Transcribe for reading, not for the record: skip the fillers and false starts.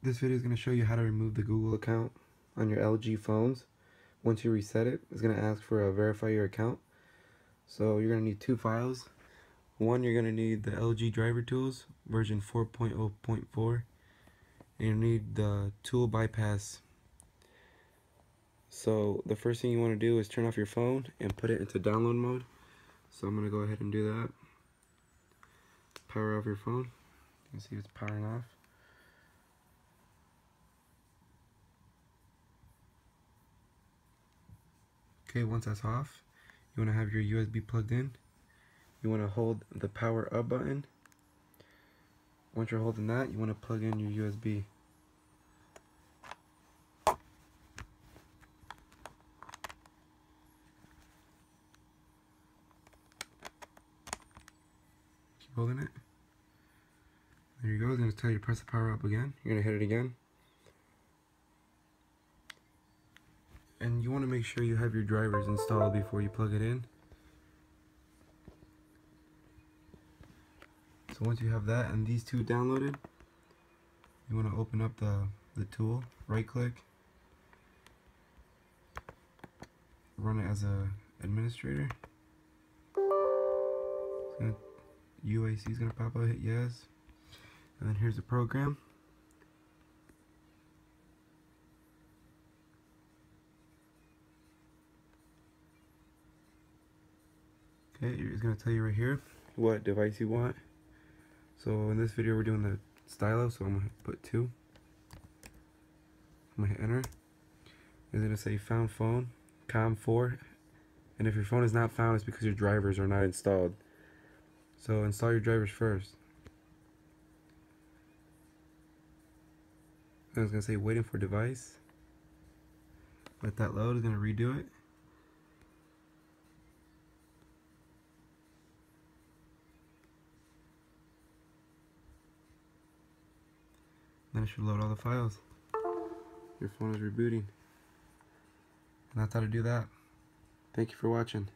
This video is going to show you how to remove the Google account on your LG phones. Once you reset it, it's going to ask for a verify your account. So you're going to need two files. One, you're going to need the LG driver tools version 4.0.4, and you need the tool bypass. So the first thing you want to do is turn off your phone and put it into download mode. So I'm going to go ahead and do that. Power off your phone. You can see it's powering off. Okay, once that's off, you want to have your USB plugged in. You want to hold the power up button. Once you're holding that, you want to plug in your USB. Keep holding it. There you go. It's going to tell you to press the power up again. You're going to hit it again. And you want to make sure you have your drivers installed before you plug it in. So once you have that and these two downloaded, you want to open up the tool, right click, run it as an administrator. UAC is going to pop up, hit yes, and then here's the program. Okay, it's going to tell you right here what device you want. So in this video we're doing the stylo, so I'm going to put 2. I'm going to hit enter. It's going to say found phone, COM4. And if your phone is not found, it's because your drivers are not installed. So install your drivers first. And it's going to say waiting for device. Let that load, it's going to redo it. Then it should load all the files. Your phone is rebooting. And that's how to do that. Thank you for watching.